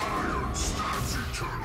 Iron stands eternal.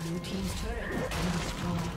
Blue team's turret has been destroyed.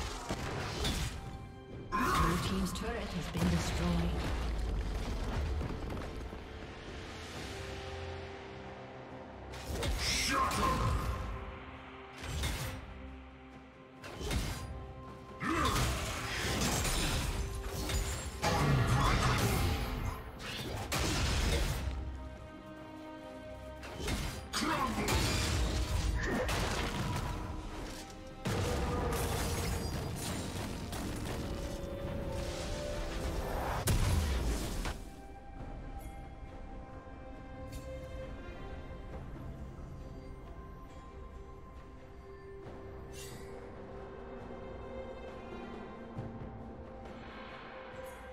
team's turret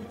Red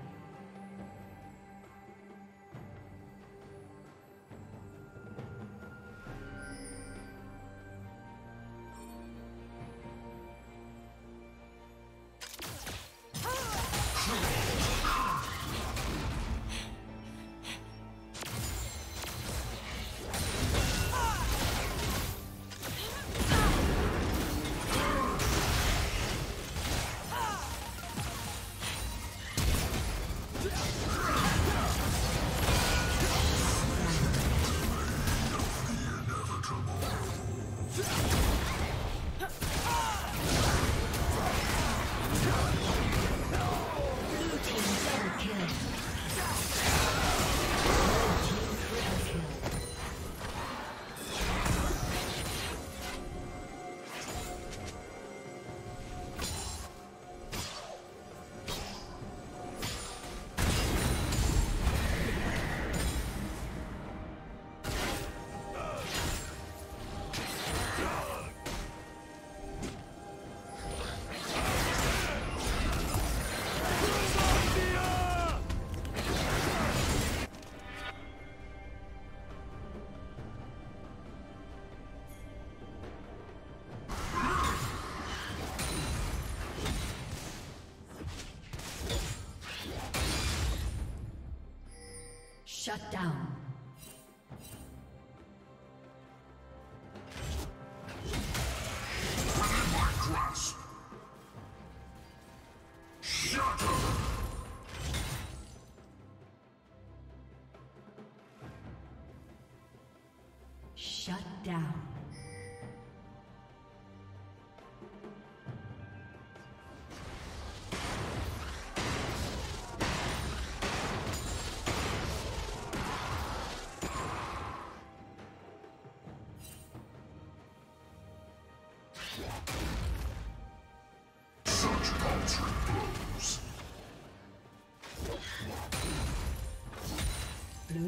Shut down. Shut down. Blue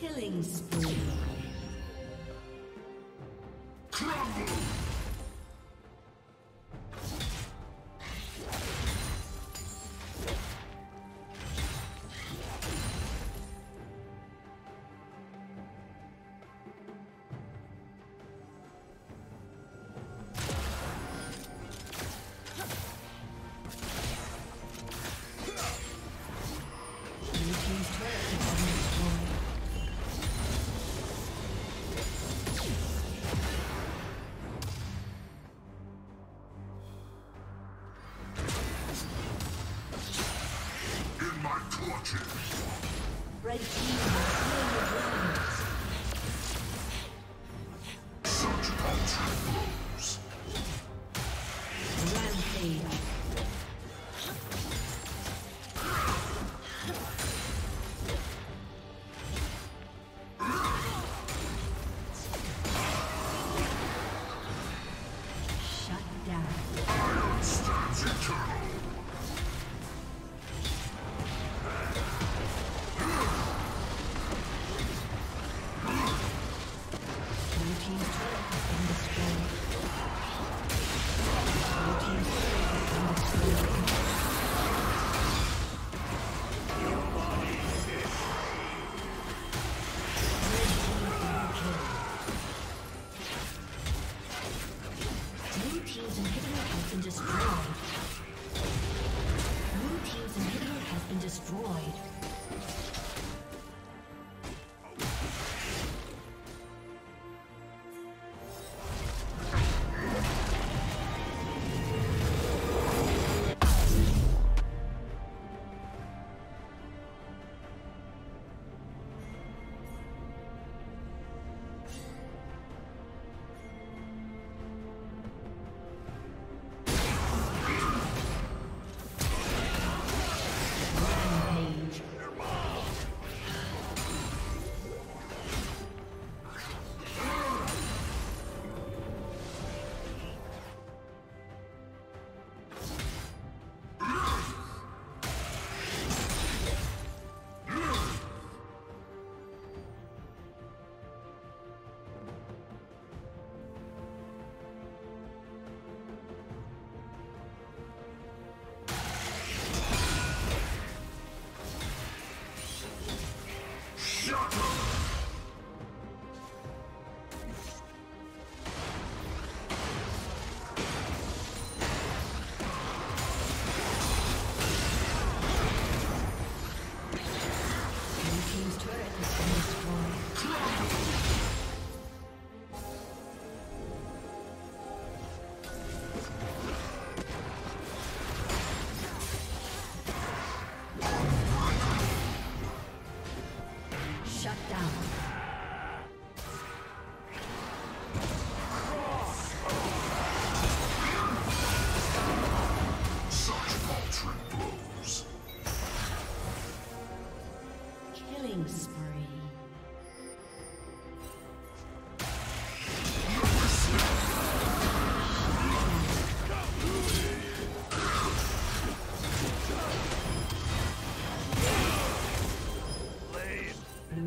Killing spree.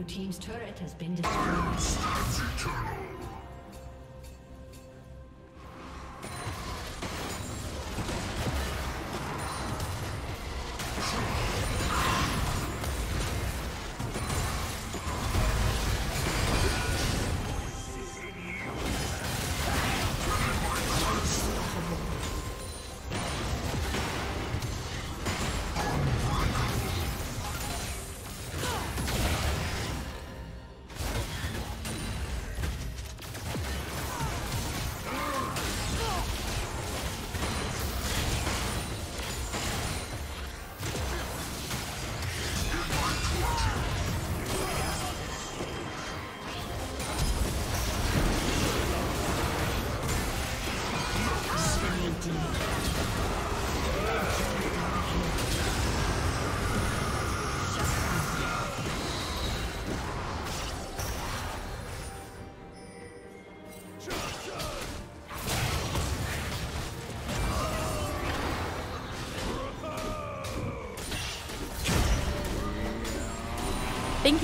Team's turret has been destroyed. Thank